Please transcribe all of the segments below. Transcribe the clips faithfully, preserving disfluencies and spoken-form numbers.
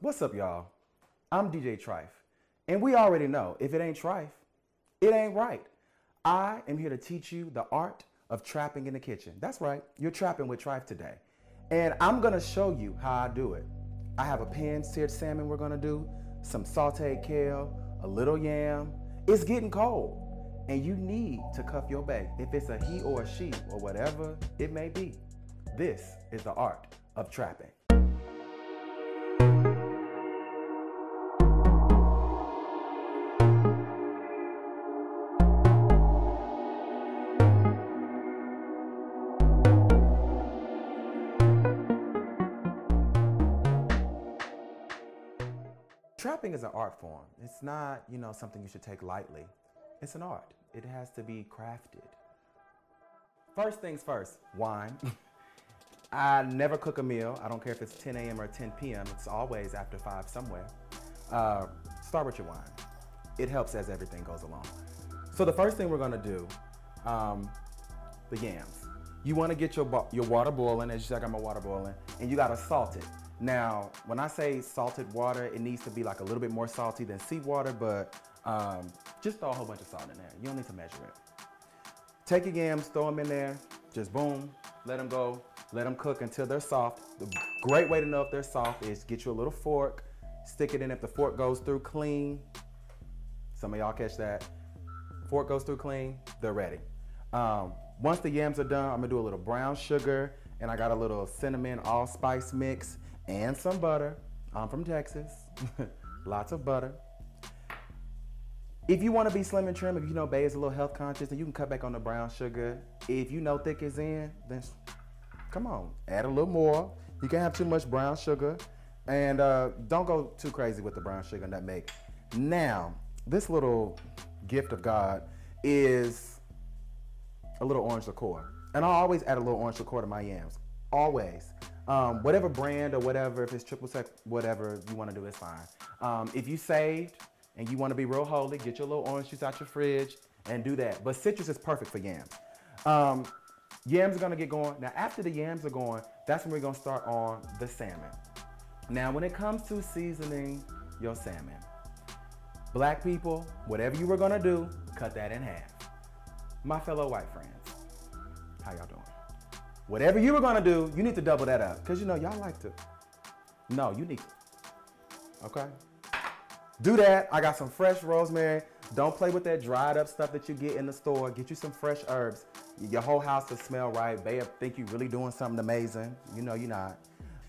What's up, y'all? I'm D J Tryfe, and we already know if it ain't Tryfe, it ain't right. I am here to teach you the art of trapping in the kitchen. That's right, you're trapping with Tryfe today, and I'm gonna show you how I do it. I have a pan-seared salmon we're gonna do, some sauteed kale, a little yam. It's getting cold, and you need to cuff your bag if it's a he or a she or whatever it may be. This is the art of trapping. Trapping is an art form. It's not, you know, something you should take lightly. It's an art. It has to be crafted. First things first, wine. I never cook a meal. I don't care if it's ten A M or ten P M It's always after five somewhere. Uh, start with your wine. It helps as everything goes along. So the first thing we're gonna do, um, the yams. You wanna get your, your water boiling, as you said, I got my water boiling, and you gotta salt it. Now, when I say salted water, it needs to be like a little bit more salty than seawater, but um, just throw a whole bunch of salt in there. You don't need to measure it. Take your yams, throw them in there, just boom, let them go, let them cook until they're soft. The great way to know if they're soft is get you a little fork, stick it in. If the fork goes through clean, some of y'all catch that, fork goes through clean, they're ready. Um, once the yams are done, I'm gonna do a little brown sugar, and I got a little cinnamon allspice mix, and some butter. I'm from Texas, lots of butter. If you wanna be slim and trim, if you know Bae is a little health conscious, then you can cut back on the brown sugar. If you know thick is in, then come on, add a little more. You can't have too much brown sugar, and uh, don't go too crazy with the brown sugar and nutmeg. Now, this little gift of God is a little orange liqueur. And I always add a little orange liqueur to my yams, always. Um, whatever brand or whatever, if it's triple sec, whatever you want to do, it's fine. Um, if you saved and you want to be real holy, get your little orange juice out your fridge and do that. But citrus is perfect for yams. Um, yams are going to get going. Now, after the yams are going, that's when we're going to start on the salmon. Now, when it comes to seasoning your salmon, black people, whatever you were going to do, cut that in half. My fellow white friends, how y'all doing? Whatever you were gonna do, you need to double that up. Cause you know, y'all like to. No, you need to, okay? Do that, I got some fresh rosemary. Don't play with that dried up stuff that you get in the store. Get you some fresh herbs. Your whole house will smell right. Babe, think you really doing something amazing. You know you're not.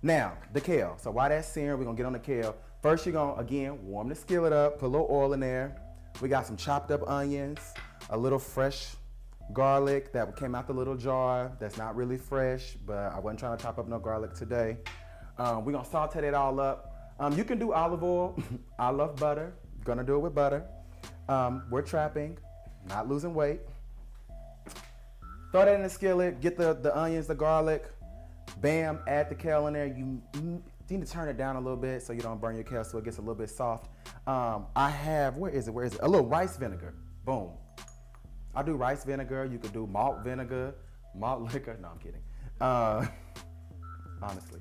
Now, the kale. So while that's searing, we're gonna get on the kale. First you're gonna, again, warm the skillet up, put a little oil in there. We got some chopped up onions, a little fresh garlic that came out the little jar that's not really fresh, but I wasn't trying to chop up no garlic today. Um, we're gonna saute it all up. Um, you can do olive oil. I love butter, gonna do it with butter. Um, we're trapping, not losing weight. Throw that in the skillet, get the, the onions, the garlic, bam, add the kale in there. You, you need to turn it down a little bit so you don't burn your kale so it gets a little bit soft. Um, I have, where is it, where is it? A little rice vinegar, boom. I do rice vinegar, you could do malt vinegar, malt liquor, no, I'm kidding. Uh, honestly,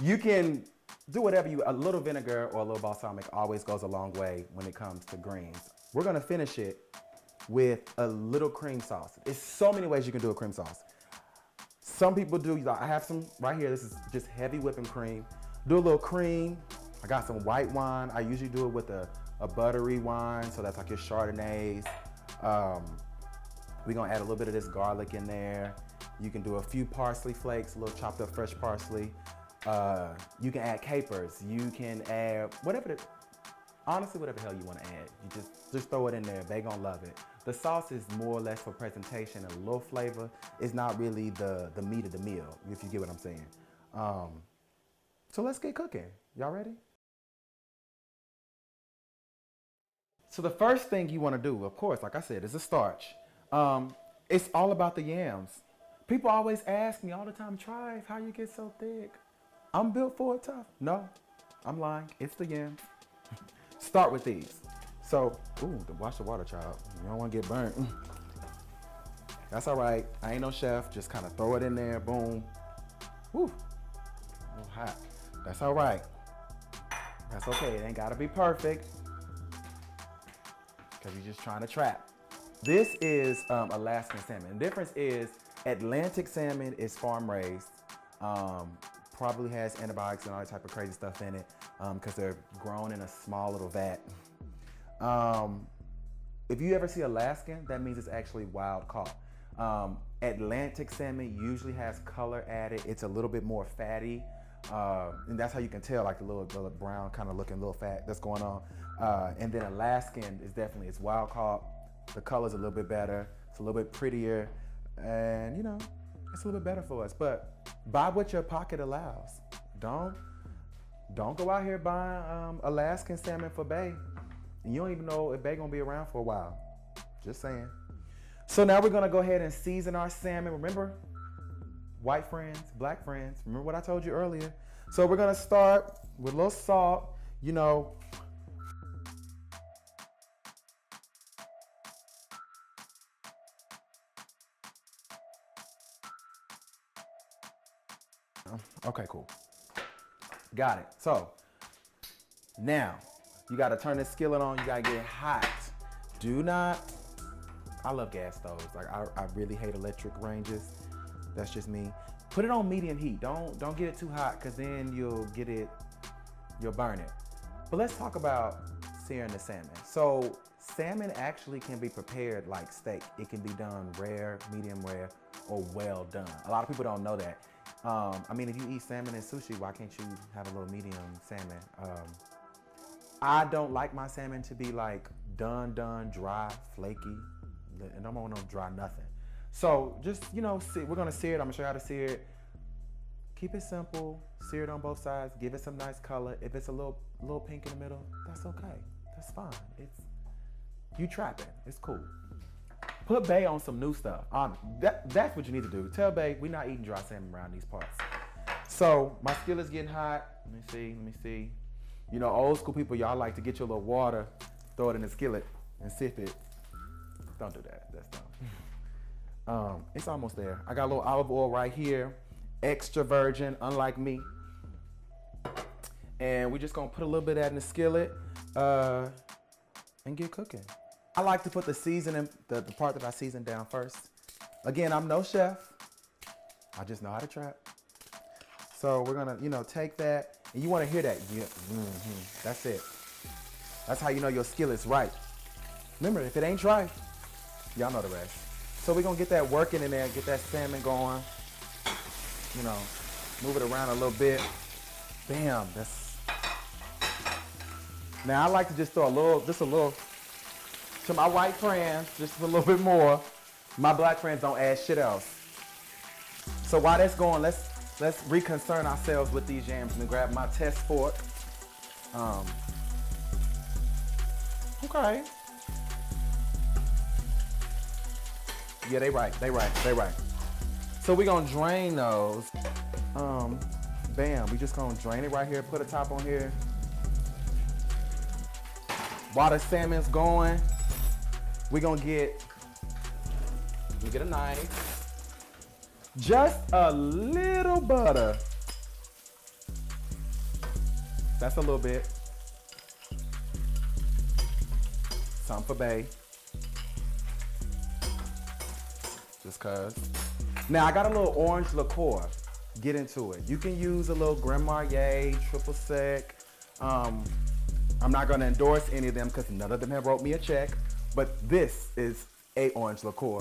you can do whatever you, a little vinegar or a little balsamic always goes a long way when it comes to greens. We're gonna finish it with a little cream sauce. There's so many ways you can do a cream sauce. Some people do, I have some right here, this is just heavy whipping cream. Do a little cream, I got some white wine. I usually do it with a, a buttery wine, so that's like your Chardonnays. Um, We're gonna add a little bit of this garlic in there. You can do a few parsley flakes, a little chopped up fresh parsley. Uh, you can add capers. You can add whatever, the, honestly, whatever the hell you wanna add. You just, just throw it in there, they gonna love it. The sauce is more or less for presentation and a little flavor. It's not really the, the meat of the meal, if you get what I'm saying. Um, so let's get cooking. Y'all ready? So the first thing you wanna do, of course, like I said, is a starch. Um, it's all about the yams. People always ask me all the time, Tryfe, how you get so thick? I'm built for it tough. No, I'm lying, it's the yams. Start with these. So, ooh, watch the water, child. You don't wanna get burnt. That's all right, I ain't no chef, just kinda throw it in there, boom. Woo, a little hot, that's all right. That's okay, it ain't gotta be perfect, because you're just trying to trap. This is um, Alaskan salmon. The difference is Atlantic salmon is farm raised, um, probably has antibiotics and all that type of crazy stuff in it, because um, they're grown in a small little vat. Um, if you ever see Alaskan, that means it's actually wild caught. Um, Atlantic salmon usually has color added. It's a little bit more fatty. Uh, and that's how you can tell, like the little, little brown kind of looking little fat that's going on. Uh, and then Alaskan is definitely, it's wild caught. The color's a little bit better. It's a little bit prettier. And you know, it's a little bit better for us. But buy what your pocket allows. Don't, don't go out here buying um, Alaskan salmon for Bae. And you don't even know if Bae gonna be around for a while. Just saying. So now we're gonna go ahead and season our salmon. Remember, white friends, black friends, remember what I told you earlier. So we're gonna start with a little salt, you know. Okay, cool. Got it. So now you gotta turn this skillet on, you gotta get it hot. Do not, I love gas stoves. Like I, I really hate electric ranges. That's just me. Put it on medium heat. Don't don't get it too hot, because then you'll get it, you'll burn it. But let's talk about searing the salmon. So salmon actually can be prepared like steak. It can be done rare, medium rare, or well done. A lot of people don't know that. Um, I mean, if you eat salmon and sushi, why can't you have a little medium salmon? Um, I don't like my salmon to be like done, done, dry, flaky. And I don't want no dry nothing. So just, you know, see, we're gonna sear it. I'm gonna show you how to sear it. Keep it simple, sear it on both sides, give it some nice color. If it's a little little pink in the middle, that's okay, that's fine. It's, you trapping, it's cool. Put Bae on some new stuff. Um, that, that's what you need to do. Tell Bae, we're not eating dry salmon around these parts. So my skillet's getting hot. Let me see, let me see. You know, old school people, y'all like to get your little water, throw it in the skillet and sip it. Don't do that, that's dumb. Um, it's almost there. I got a little olive oil right here, extra virgin, unlike me. And we're just gonna put a little bit of that in the skillet uh, and get cooking. I like to put the seasoning, the, the part that I season down first. Again, I'm no chef. I just know how to trap. So we're gonna, you know, take that, and you wanna hear that. Yeah, mm-hmm. That's it. That's how you know your skillet's right. Remember, if it ain't dry, y'all know the rest. So we're gonna get that working in there, get that salmon going. You know, move it around a little bit. Bam, that's. Now I like to just throw a little, just a little, to my white friends, just a little bit more. My black friends don't add shit else. So while that's going, let's let's reconcern ourselves with these yams and grab my test fork. Um, okay. Yeah, they right, they right, they right. So we're gonna drain those. Um, bam, we just gonna drain it right here, put a top on here. While the salmon's going, we're gonna get, we get a knife. Just a little butter. That's a little bit. Some for Bae. Just cause. Now I got a little orange liqueur. Get into it. You can use a little Grand Marnier, triple sec. Um, I'm not gonna endorse any of them because none of them have wrote me a check, but this is a orange liqueur.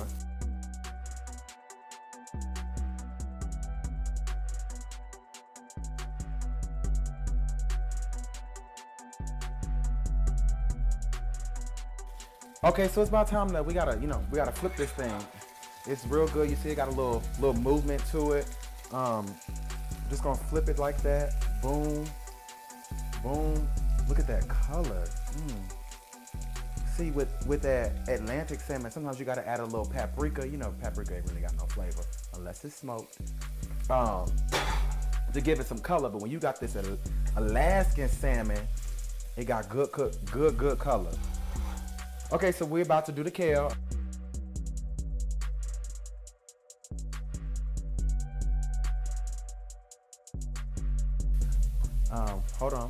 Okay, so it's about time that we gotta, you know, we gotta flip this thing. It's real good, you see it got a little little movement to it. Um, just gonna flip it like that. Boom, boom. Look at that color. Mm. See, with, with that Atlantic salmon, sometimes you gotta add a little paprika. You know, paprika ain't really got no flavor unless it's smoked. Um, to give it some color, but when you got this Alaskan salmon, it got good, good, good, good color. Okay, so we're about to do the kale. Um, hold on.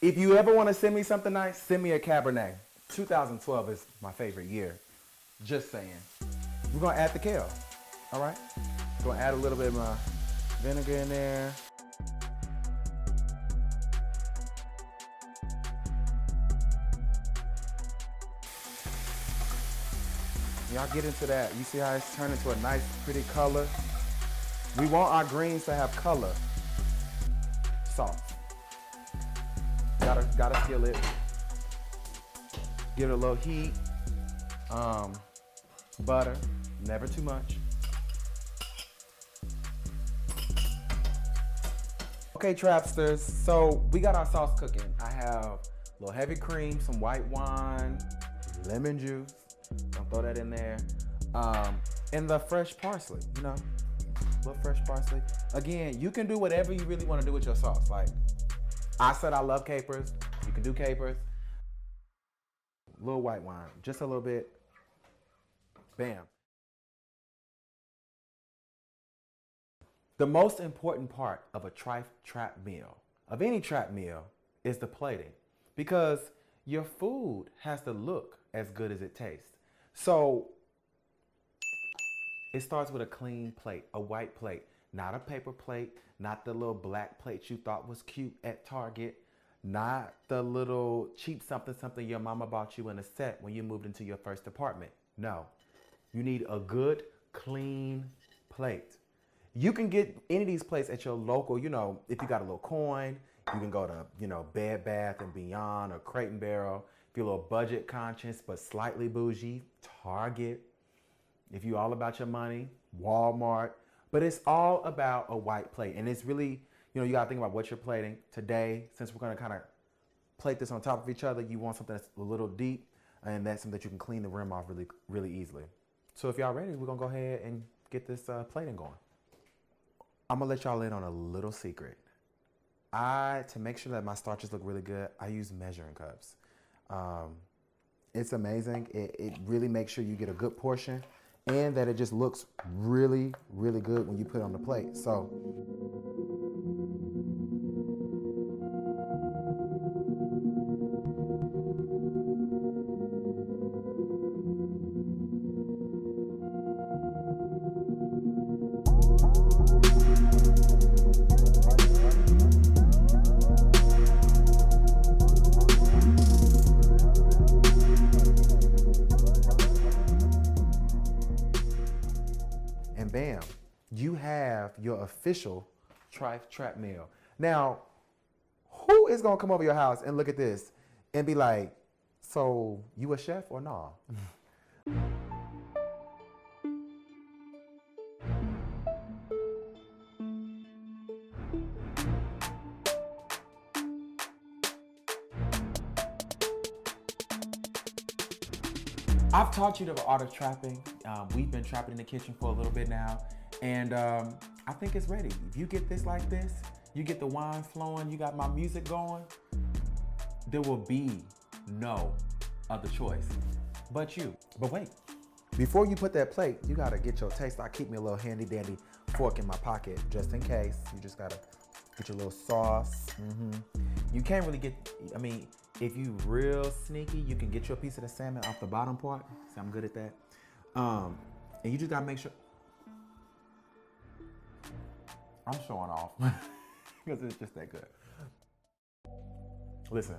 If you ever want to send me something nice, send me a Cabernet. two thousand twelve is my favorite year. Just saying. We're going to add the kale, all right? Going to add a little bit of my vinegar in there. Y'all get into that. You see how it's turned into a nice, pretty color? We want our greens to have color. Salt. Gotta, gotta seal it. Give it a little heat. Um, butter, never too much. Okay, Trapsters, so we got our sauce cooking. I have a little heavy cream, some white wine, lemon juice. Don't throw that in there. Um, and the fresh parsley, you know, a little fresh parsley. Again, you can do whatever you really want to do with your sauce. Like I said, I love capers. You can do capers. A little white wine, just a little bit. Bam. The most important part of a Tryfe trap meal, of any trap meal, is the plating. Because your food has to look as good as it tastes. So it starts with a clean plate, a white plate, not a paper plate, not the little black plate you thought was cute at Target, not the little cheap something something your mama bought you in a set when you moved into your first apartment. No, you need a good, clean plate. You can get any of these plates at your local, you know, if you got a little coin, you can go to, you know, Bed Bath and Beyond or Crate and Barrel. If you're a little budget conscious but slightly bougie, Target. If you're all about your money, Walmart. But it's all about a white plate. And it's really, you know, you got to think about what you're plating. Today, since we're going to kind of plate this on top of each other, you want something that's a little deep. And that's something that you can clean the rim off really, really easily. So if y'all ready, we're going to go ahead and get this uh, plating going. I'm going to let y'all in on a little secret. I, to make sure that my starches look really good, I use measuring cups. Um, it's amazing. It, it really makes sure you get a good portion and that it just looks really, really good when you put it on the plate. So. Bam, you have your official Tryfe trap meal. Now, who is gonna come over your house and look at this and be like, so you a chef or nah? I've taught you the art of trapping. Um, we've been trapping in the kitchen for a little bit now, and um, I think it's ready. If you get this like this, you get the wine flowing, you got my music going, there will be no other choice but you. But wait, before you put that plate, you gotta get your taste. I keep me a little handy dandy fork in my pocket just in case. You just gotta get your little sauce. Mm-hmm. You can't really get, I mean, if you real sneaky, you can get your piece of the salmon off the bottom part. See, I'm good at that. Um, and you just gotta make sure. I'm showing off because it's just that good. Listen,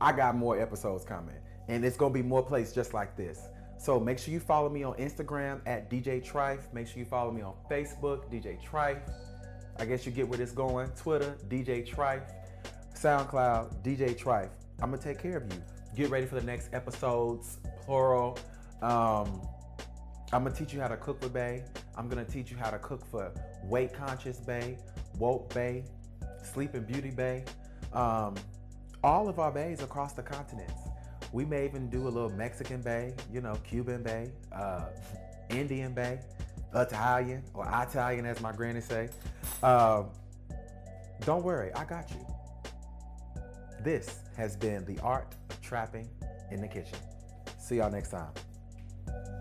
I got more episodes coming and it's gonna be more plates just like this. So make sure you follow me on Instagram at D J Tryfe. Make sure you follow me on Facebook, D J Tryfe. I guess you get where this going. Twitter, D J Tryfe. SoundCloud, D J Tryfe. I'm gonna take care of you. Get ready for the next episodes, plural. Um, I'm gonna teach you how to cook for B A E. I'm gonna teach you how to cook for weight conscious B A E, woke B A E, sleep and beauty B A E. Um, all of our B A Es across the continents. We may even do a little Mexican B A E, you know, Cuban B A E, uh, Indian B A E, Italian, or Italian as my granny say. Uh, don't worry, I got you. This has been the art of trapping in the kitchen. See y'all next time.